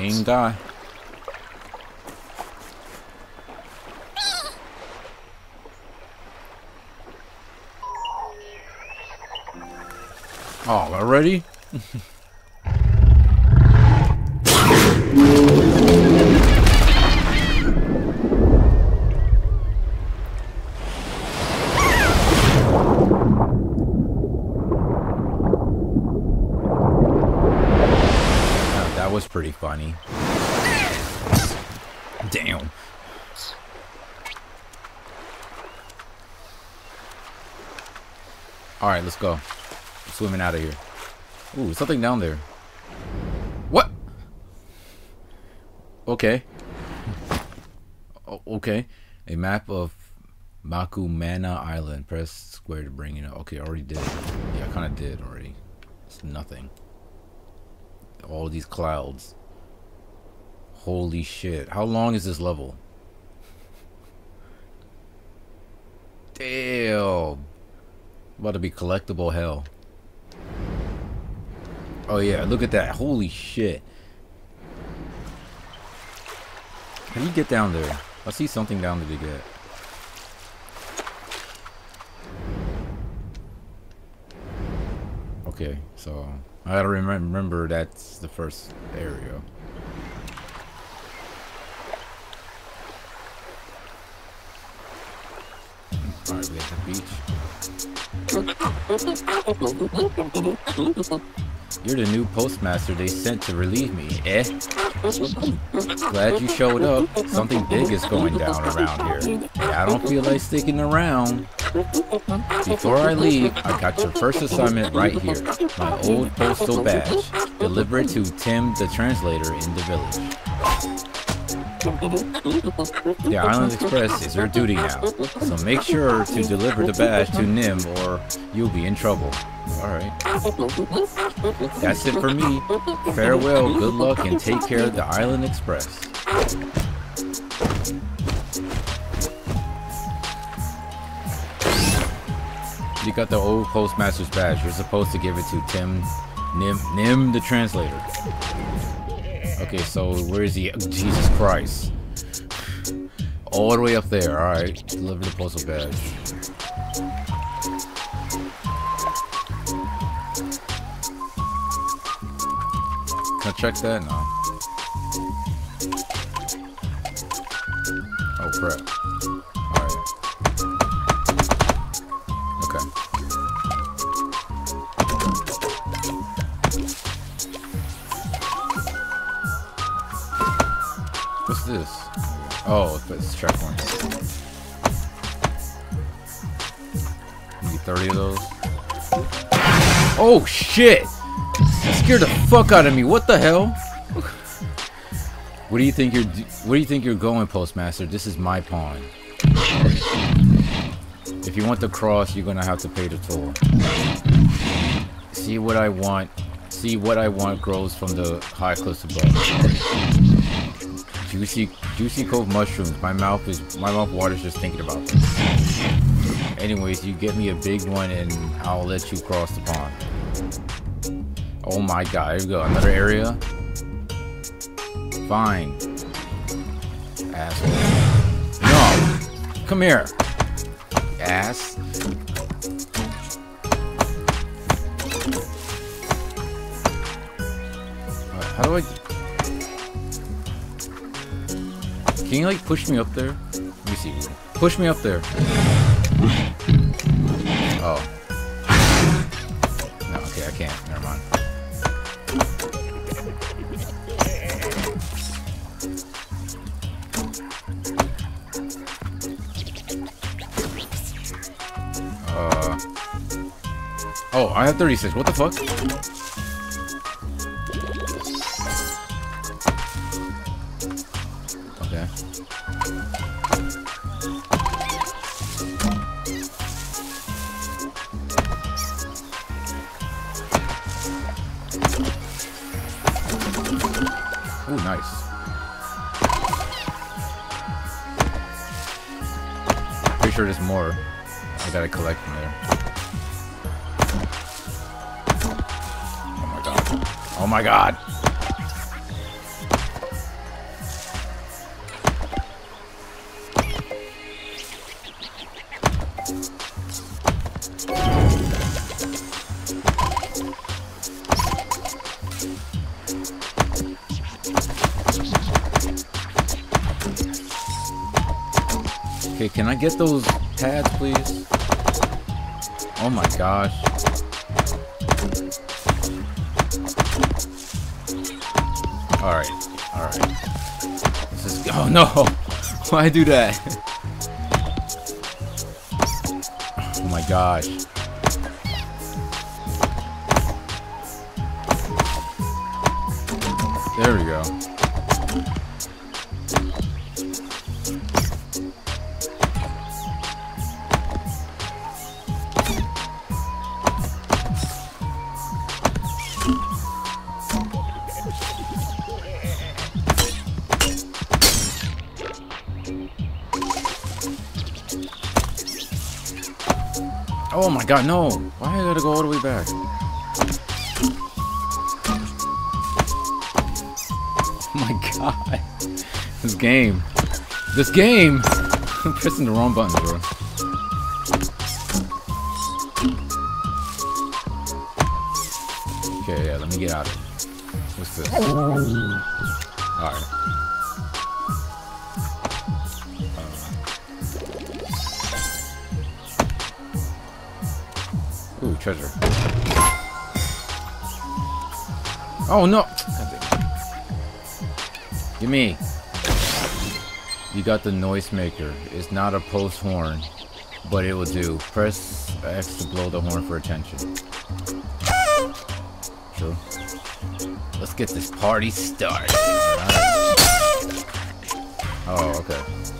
mean guy. Oh, already? Pretty funny. Damn. All right, let's go. I'm swimming out of here. Ooh, something down there. What? Okay. Okay. A map of Makumana Island. Press square to bring it up. Okay, I already did. Yeah, I kind of did already. It's nothing. All these clouds. Holy shit. How long is this level? Damn. About to be collectible hell. Oh yeah, look at that. Holy shit. How do you get down there? I see something down there to get. Okay, so I gotta remember that's the first area. Alright, we at the beach. You're the new postmaster they sent to relieve me, eh? Glad you showed up. Something big is going down around here. Yeah, I don't feel like sticking around. Before I leave, I got your first assignment right here. My old postal badge. Deliver it to Tim, the translator, in the village. The Island Express is your duty now, so make sure to deliver the badge to Nim or you'll be in trouble. Alright. That's it for me. Farewell, good luck, and take care of the Island Express. You got the old postmaster's badge. You're supposed to give it to Nim the translator. Okay, so where is he? Oh, Jesus Christ. All the way up there. Alright, deliver the postal badge. Can I check that? No. Oh crap. What's this? Oh, it's checkpoint. Need 30 of those. Oh shit! That scared the fuck out of me. What the hell? Where do you think you're going, postmaster? This is my pawn. If you want the cross, you're gonna have to pay the toll. See what I want grows from the high cliffs above. Juicy cove mushrooms. My mouth waters just thinking about them. Anyways, you get me a big one and I'll let you cross the pond. Oh my god, here we go. Another area. Fine. Asshole. No! Come here! Ass. How do I... Can you like push me up there? Let me see. Push me up there. Oh. No, okay, I can't. Never mind. Oh, I have 36. What the fuck? Ooh, nice. Pretty sure there's more. I gotta collect from there. Oh my god. Oh my god! Okay, can I get those pads, please? Oh my gosh. Alright, alright. This is... Oh no! Why do that? Oh my gosh. There we go. Oh my god, no! Why did I gotta go all the way back? Oh my god. This game. This game! I'm pressing the wrong button, bro. Okay, yeah, let me get out of it. What's this? Alright. Ooh, treasure. Oh no! Gimme! You got the noisemaker. It's not a post horn, but it will do. Press X to blow the horn for attention. True. Let's get this party started. Right. Oh, okay.